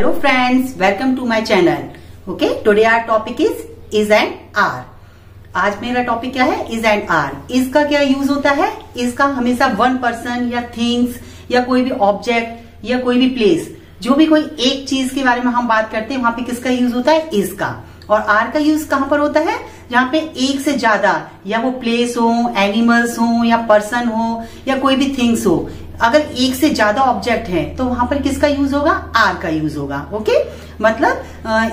Hello friends, welcome to my channel. Okay, today our topic is and are. आज मेरा topic क्या है? Is and are. इसका क्या यूज होता है? इसका हमेशा वन पर्सन या थिंग्स या कोई भी ऑब्जेक्ट या कोई भी प्लेस, जो भी कोई एक चीज के बारे में हम बात करते हैं वहां पे किसका यूज होता है? Is का. और आर का यूज कहां पर होता है? जहां पे एक से ज्यादा, या वो प्लेस हो, एनिमल्स हो, या पर्सन हो, या कोई भी थिंग्स हो, अगर एक से ज्यादा ऑब्जेक्ट हैं तो वहां पर किसका यूज होगा? आर का यूज होगा. ओके, मतलब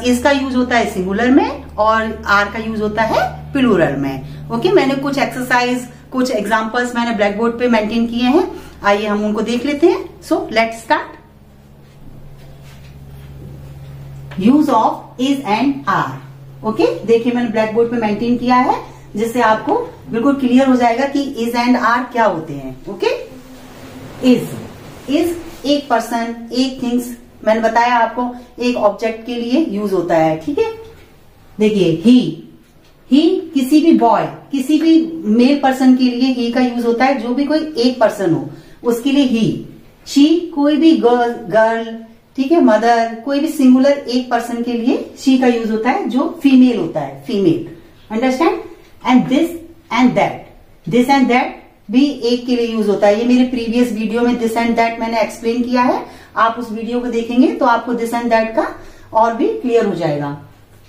इसका यूज होता है सिंगुलर में और आर का यूज होता है प्लूरल में. ओके, मैंने कुछ एक्सरसाइज, कुछ एग्जांपल्स मैंने ब्लैक बोर्ड पे मेंटेन किए हैं. आइए हम उनको देख लेते हैं. So let's start. Use of is and are. Okay, देखिए मैंने ब्लैक बोर्ड पे मेंटेन किया है, जिससे आपको बिल्कुल क्लियर हो जाएगा कि इज एंड आर क्या होते हैं. ओके, इज एक पर्सन, एक थिंग्स, मैंने बताया आपको, एक ऑब्जेक्ट के लिए यूज होता है. ठीक है, देखिए ही किसी भी बॉय, किसी भी मेल पर्सन के लिए ही का यूज होता है, जो भी कोई एक पर्सन हो उसके लिए ही. शी कोई भी गर्ल, ठीक है, मदर, कोई भी सिंगुलर एक पर्सन के लिए शी का यूज होता है, जो फीमेल होता है, female. Understand. And this and that, this and that भी एक के लिए यूज होता है. ये मेरे प्रीवियस वीडियो में दिस एंड दैट मैंने एक्सप्लेन किया है, आप उस वीडियो को देखेंगे तो आपको दिस एंड दैट का और भी क्लियर हो जाएगा.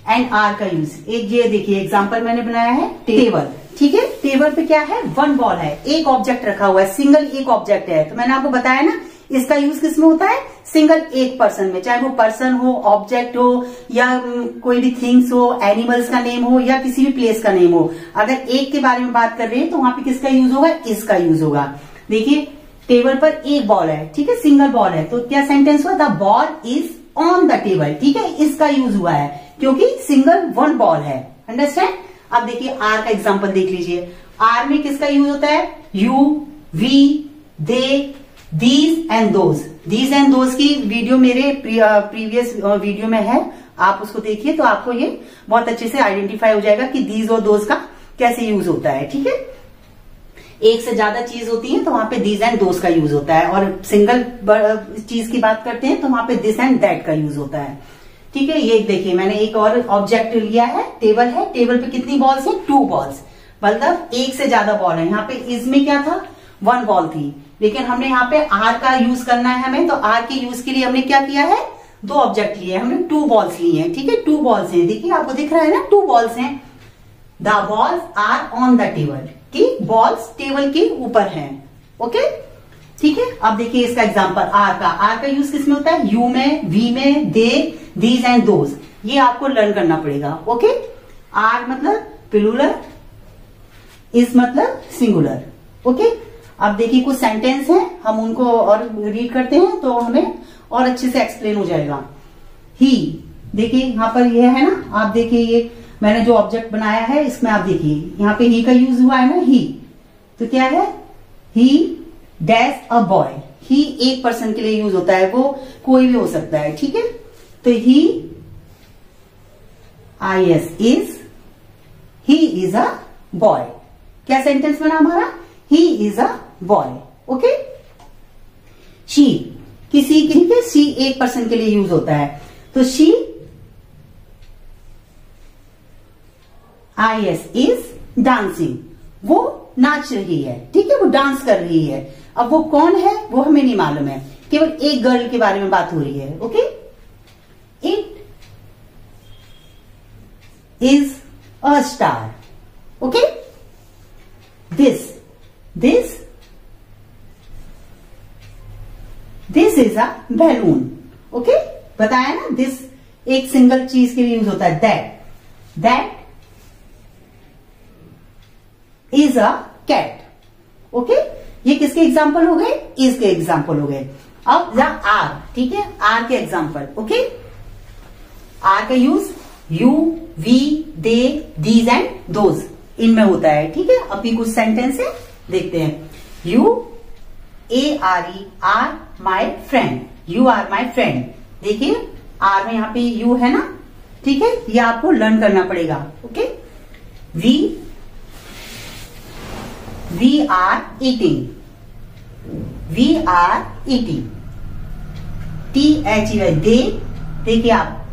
एंड आर का यूज, एक ये देखिए एग्जांपल मैंने बनाया है, टेबल. ठीक है, टेबल पे क्या है? वन बॉल है, एक ऑब्जेक्ट रखा हुआ है, सिंगल एक ऑब्जेक्ट है. तो मैंने आपको बताया ना, इसका यूज किसमें होता है? सिंगल एक पर्सन में, चाहे वो पर्सन हो, ऑब्जेक्ट हो, या कोई भी थिंग्स हो, एनिमल्स का नेम हो, या किसी भी प्लेस का नेम हो. अगर एक के बारे में बात कर रहे हैं तो वहां पे किसका यूज होगा? इसका यूज होगा. देखिए टेबल पर एक बॉल है, ठीक है, सिंगल बॉल है, तो क्या सेंटेंस हुआ? The ball is on the table. ठीक है, इसका यूज हुआ है क्योंकि सिंगल वन बॉल है. अंडरस्टैंड. अब देखिए आर का एग्जाम्पल देख लीजिए. आर में किसका यूज होता है? You, we, they, These and those. These and those की वीडियो मेरे प्रीवियस वीडियो में है, आप उसको देखिए तो आपको ये बहुत अच्छे से आइडेंटिफाई हो जाएगा कि these और those का कैसे यूज होता है. ठीक है, एक से ज्यादा चीज होती है तो वहां पे these and those का यूज होता है, और सिंगल चीज की बात करते हैं तो वहां पे this and that का यूज होता है. ठीक है, ये देखिए मैंने एक और ऑब्जेक्ट लिया है, टेबल है. टेबल पे कितनी बॉल्स है? टू बॉल्स, मतलब एक से ज्यादा बॉल है. यहाँ पे इसमें क्या था? वन बॉल थी, लेकिन हमने यहाँ पे आर का यूज करना है हमें, तो आर के यूज के लिए हमने क्या किया है? दो ऑब्जेक्ट लिए हैं, हमने टू बॉल्स लिए हैं. ठीक है, टू बॉल्स हैं, देखिए आपको दिख रहा है ना, टू बॉल्स हैं. The balls are on the table, कि बॉल्स टेबल के ऊपर हैं. ओके, ठीक है, अब देखिए इसका एग्जांपल आर का यूज किसमें होता है? यू में, वी में, दे, दीज एंड दोज. ये आपको लर्न करना पड़ेगा. ओके, आर मतलब प्लूरल, इज मतलब सिंगुलर. ओके, अब देखिए कुछ सेंटेंस हैं, हम उनको और रीड करते हैं तो हमें और अच्छे से एक्सप्लेन हो जाएगा. ही, देखिए यहाँ पर ये है ना, आप देखिए ये मैंने जो ऑब्जेक्ट बनाया है इसमें आप देखिए यहाँ पे ही का यूज हुआ है ना, ही. तो क्या है? ही डैश अ बॉय. ही एक पर्सन के लिए यूज होता है, वो कोई भी हो सकता है. ठीक है, तो ही इज अ बॉय. क्या सेंटेंस बना हमारा? He is a boy. Okay, she किसी के लिए, शी एक पर्सन के लिए यूज होता है, तो she I S is dancing. वो नाच रही है, ठीक है, वो डांस कर रही है. अब वो कौन है वो हमें नहीं मालूम है, केवल एक गर्ल के बारे में बात हो रही है. Okay, it is a star. Okay, this is a balloon. Okay, बताया ना, दिस एक सिंगल चीज के लिए यूज होता है. That is a cat. Okay, ये किसके एग्जाम्पल हो गए? इज के एग्जाम्पल हो गए. अब द आर, ठीक है, आर के एग्जाम्पल. ओके, आर का use you, we, they, these and those, इनमें होता है. ठीक है, अभी कुछ सेंटेंस है, देखते हैं. You A R E are my friend, you are my friend. देखिए आर में यहाँ पे यू है ना, ठीक है, ये आपको लर्न करना पड़ेगा. Okay, we are eating, we are eating. T H E Y, देखिए आप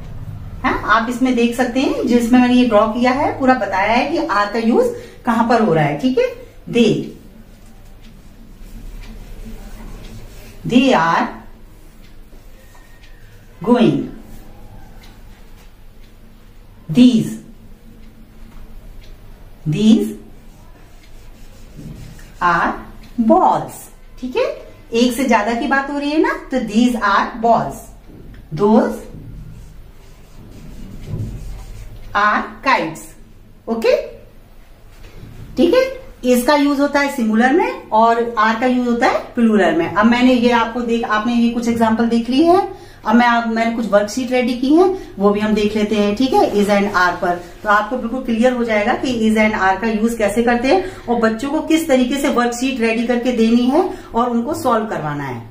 है, आप इसमें देख सकते हैं जिसमें मैंने ये ड्रॉ किया है, पूरा बताया है कि आर का यूज कहां पर हो रहा है। ठीक है, they are going, these are balls. ठीक है, एक से ज्यादा की बात हो रही है ना, तो these are balls, those are kites. Okay, ठीक है, इसका यूज होता है सिंगुलर में और आर का यूज होता है प्लूरल में। अब मैंने ये आपको आपने ये कुछ एग्जांपल देख ली है। अब मैंने कुछ वर्कशीट रेडी की है, वो भी हम देख लेते हैं। ठीक है, इज एंड आर पर तो आपको बिल्कुल क्लियर हो जाएगा कि इज एंड आर का यूज कैसे करते हैं और बच्चों को किस तरीके से वर्कशीट रेडी करके देनी है और उनको सॉल्व करवाना है।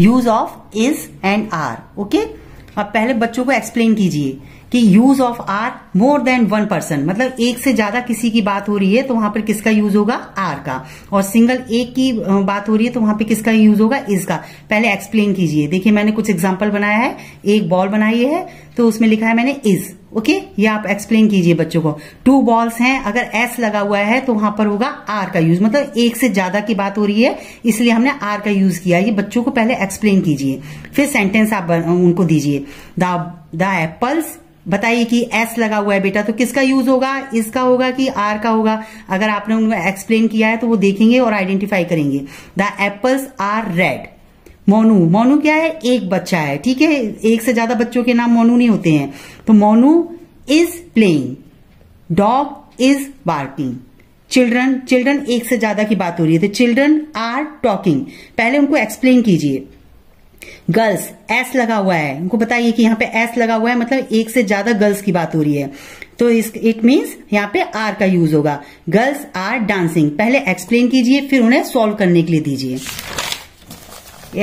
Use of is and are. Okay, अब पहले बच्चों को एक्सप्लेन कीजिए कि use of are more than one person, मतलब एक से ज्यादा किसी की बात हो रही है तो वहां पर किसका यूज होगा, आर का, और सिंगल एक की बात हो रही है तो वहां पे किसका यूज होगा, इज का। पहले एक्सप्लेन कीजिए। देखिए मैंने कुछ एग्जांपल बनाया है, एक बॉल बनाई है तो उसमें लिखा है मैंने इज। ओके, ये आप एक्सप्लेन कीजिए बच्चों को। टू बॉल्स हैं, अगर एस लगा हुआ है तो वहां पर होगा आर का यूज, मतलब एक से ज्यादा की बात हो रही है इसलिए हमने आर का यूज किया। ये बच्चों को पहले एक्सप्लेन कीजिए, फिर सेंटेंस आप उनको दीजिए। द एप्पल्स, बताइए कि एस लगा हुआ है बेटा तो किसका यूज होगा, इसका होगा कि आर का होगा। अगर आपने उनको एक्सप्लेन किया है तो वो देखेंगे और आइडेंटिफाई करेंगे। The apples are red. Monu, Monu क्या है, एक बच्चा है। ठीक है, एक से ज्यादा बच्चों के नाम मोनू नहीं होते हैं। तो Monu is playing, dog is barking. Children, children एक से ज्यादा की बात हो रही है तो चिल्ड्रन आर टॉकिंग। पहले उनको एक्सप्लेन कीजिए। गर्ल्स, एस लगा हुआ है, उनको बताइए कि यहाँ पे एस लगा हुआ है मतलब एक से ज्यादा गर्ल्स की बात हो रही है तो इट मीन्स यहाँ पे आर का यूज होगा। गर्ल्स आर डांसिंग, पहले एक्सप्लेन कीजिए फिर उन्हें सॉल्व करने के लिए दीजिए।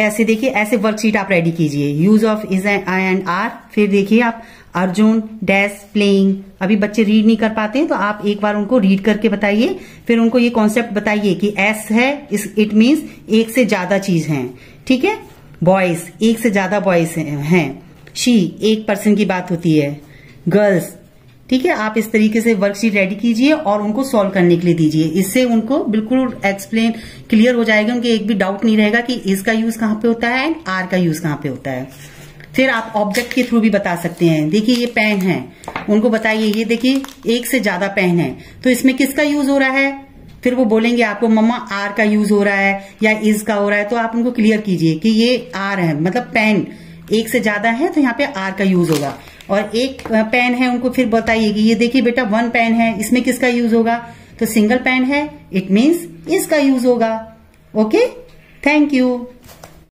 ऐसे देखिए, ऐसे वर्कशीट आप रेडी कीजिए। Use of is and are. फिर देखिए आप, अर्जुन डैश प्लेइंग। अभी बच्चे रीड नहीं कर पाते हैं तो आप एक बार उनको रीड करके बताइए, फिर उनको ये कॉन्सेप्ट बताइए कि एस है, इट मीन्स एक से ज्यादा चीज है। ठीक है, बॉयज, एक से ज्यादा बॉयज हैं। शी, एक पर्सन की बात होती है। गर्ल्स, ठीक है, आप इस तरीके से वर्कशीट रेडी कीजिए और उनको सॉल्व करने के लिए दीजिए। इससे उनको बिल्कुल एक्सप्लेन क्लियर हो जाएगा, उनके एक भी डाउट नहीं रहेगा कि इसका यूज कहाँ पे होता है एंड आर का यूज कहाँ पे होता है। फिर आप ऑब्जेक्ट के थ्रू भी बता सकते हैं। देखिए ये पेन है, उनको बताइए ये देखिए एक से ज्यादा पेन है तो इसमें किसका यूज हो रहा है। फिर वो बोलेंगे आपको मम्मा आर का यूज हो रहा है या इज का हो रहा है, तो आप उनको क्लियर कीजिए कि ये आर है, मतलब पेन एक से ज्यादा है तो यहाँ पे आर का यूज होगा। और एक पेन है, उनको फिर बताइए कि ये देखिए बेटा वन पेन है, इसमें किसका यूज होगा, तो सिंगल पेन है इट मीन्स इसका यूज होगा। Okay, thank you.